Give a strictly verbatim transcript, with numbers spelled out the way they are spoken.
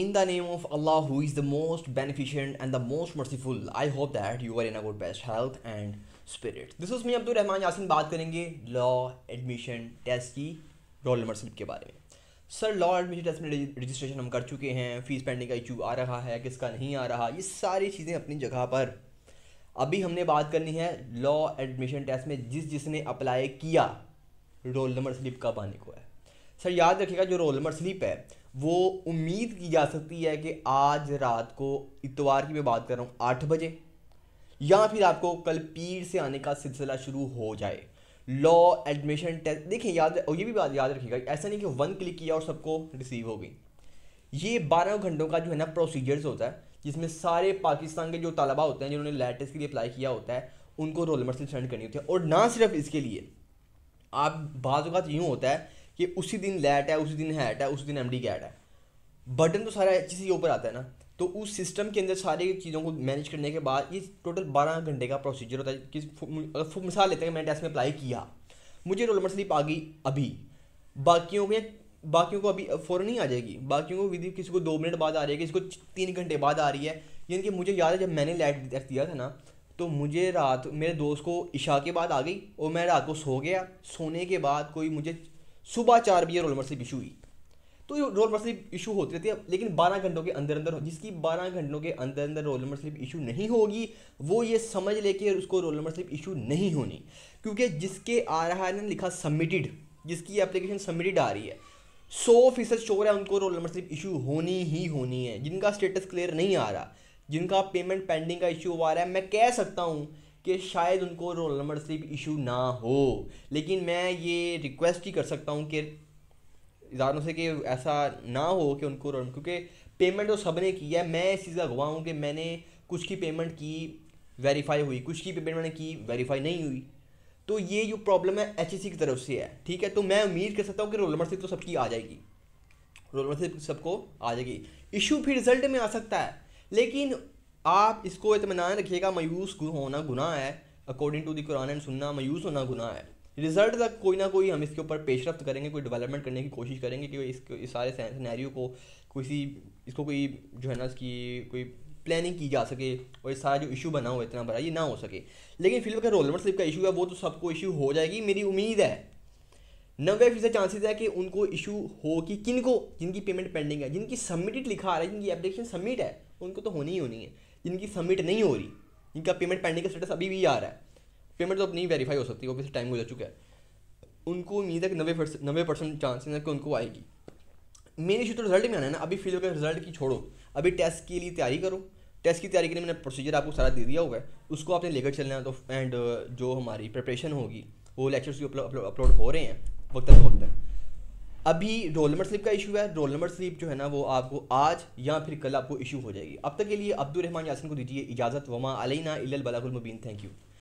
In the name of Allah, who is the most beneficent and the most merciful, I hope that you are in a good, best health and spirit. This is me Abdul Rahman Yaseen. बात करेंगे law admission test की roll number slip के बारे में। Sir law admission test में registration हम कर चुके हैं, फीस पेंडिंग का इशू आ रहा है, किसका नहीं आ रहा, ये सारी चीज़ें अपनी जगह पर। अभी हमने बात करनी है लॉ एडमिशन टेस्ट में जिस जिसने अप्लाई किया रोल नंबर स्लिप कब आने को है। सर याद रखिएगा जो रोल नंबर स्लिप है वो उम्मीद की जा सकती है कि आज रात को, इतवार की मैं बात कर रहा हूँ, आठ बजे या फिर आपको कल पीर से आने का सिलसिला शुरू हो जाए। लॉ एडमिशन टेस्ट देखिए, याद और ये भी बात याद रखिएगा, ऐसा नहीं कि वन क्लिक किया और सबको रिसीव हो गई। ये बारह घंटों का जो है ना प्रोसीजर्स होता है जिसमें सारे पाकिस्तान के जो तलबा होते हैं जिन्होंने लेटेस्ट के लिए अप्लाई किया होता है उनको रोल नंबर स्लिप सेंड करनी होती है। और ना सिर्फ इसके लिए, आप बाज़ औक़ात यूँ होता है कि उसी दिन लैट है, उसी दिन हैट है, उसी दिन एमडी कैट है, बटन तो सारा एच सी के ऊपर आता है ना, तो उस सिस्टम के अंदर सारी चीज़ों को मैनेज करने के बाद ये टोटल बारह घंटे का प्रोसीजर होता है। किस मिसाल लेते हैं, मैंने टेस्ट में अप्लाई किया, मुझे रोल नंबर स्लिप आ गई अभी, बाकियों के बाकियों को अभी फ़ौरन ही आ जाएगी, बाकियों को विद किसी को दो मिनट बाद आ रही है, किसी को तीन घंटे बाद आ रही है। यानी कि मुझे याद है जब मैंने लैट टेस्ट दिया था ना तो मुझे रात, मेरे दोस्त को इशा के बाद आ गई और मैं रात को सो गया, सोने के बाद कोई मुझे सुबह चार बजे रोल नंबर स्लिप इशू हुई। तो ये रोल नंबर स्लिप इशू होती रहती है, लेकिन बारह घंटों के अंदर अंदर, जिसकी बारह घंटों के अंदर अंदर रोल नंबर स्लिप इशू नहीं होगी वो ये समझ लेके उसको रोल नंबर स्लिप इशू नहीं होनी, क्योंकि जिसके आ रहा है ना लिखा सबमिटेड, जिसकी एप्लीकेशन सबमिटेड आ रही है सौ फीसद शोर है उनको रोल नंबर स्लिप इशू होनी ही होनी है। जिनका स्टेटस क्लियर नहीं आ रहा, जिनका पेमेंट पेंडिंग का इशू आ रहा है, मैं कह सकता हूँ कि शायद उनको रोल नंबर स्लिप इशू ना हो, लेकिन मैं ये रिक्वेस्ट ही कर सकता हूँ कि इदारों से कि ऐसा ना हो कि उनको, क्योंकि पेमेंट तो सब ने किया है। मैं इस चीज़ का गवाह हूँ कि मैंने कुछ की पेमेंट की वेरीफाई हुई, कुछ की पेमेंट मैंने की वेरीफाई नहीं हुई, तो ये जो प्रॉब्लम है एच एस सी की तरफ से है। ठीक है, तो मैं उम्मीद कर सकता हूँ कि रोल नंबर स्लिप तो सबकी आ जाएगी, रोल नंबर स्लिप सबको आ जाएगी। इशू फिर रिजल्ट में आ सकता है, लेकिन आप इसको इत्मीनान रखिएगा, मायूस होना गुनाह है, according to the Quran and सुन्ना मायूस होना गुनाह है। रिजल्ट तक कोई ना कोई हम इसके ऊपर पेशरफ्त करेंगे, कोई डेवलपमेंट करने की कोशिश करेंगे कि इसके इस सारे सिनेरियो को किसी, इसको कोई जो है ना इसकी कोई प्लानिंग की जा सके और ये सारा जो इशू बना हुआ इतना बड़ा ये ना हो सके। लेकिन फिलहाल का रोल नंबर स्लिप का इशू है वो तो सबको इशू हो जाएगी, मेरी उम्मीद है नब्बे फीसद चांसेस है कि उनको इशू हो कि किन को, जिनकी पेमेंट पेंडिंग है, जिनकी सबमिटेड लिखा आ रहा है, जिनकी एप्लीकेशन सबमिट है उनको तो होनी ही होनी है। जिनकी सबमिट नहीं हो रही, जिनका पेमेंट पेंडिंग का स्टेटस अभी भी आ रहा है, पेमेंट तो अब नहीं वेरीफाई हो सकती, ऑब्वियसली टाइम गुजर चुका है, उनको उम्मीद है कि नब्बे नब्बे परसेंट चांसेस है कि उनको आएगी। मेन इशू तो रिजल्ट में आना है ना। अभी फिलहाल रिजल्ट की छोड़ो, अभी टेस्ट के लिए तैयारी करो। टेस्ट की तैयारी के लिए मैंने प्रोसीजर आपको सारा दे दिया होगा, उसको आपने लेकर चलना है। तो एंड जो हमारी प्रिपरेशन होगी वो लेक्चर्स भी अपलोड हो रहे हैं वक्त वक्त। अभी रोल नंबर स्लिप का इशू है, रोल नंबर स्लिप जो है ना वो आपको आज या फिर कल आपको इशू हो जाएगी। अब तक के लिए अब्दुल रहमान यासीन को दीजिए इजाज़त। वमा अलैना इल्लल बलागुल मुबीन। Thank you.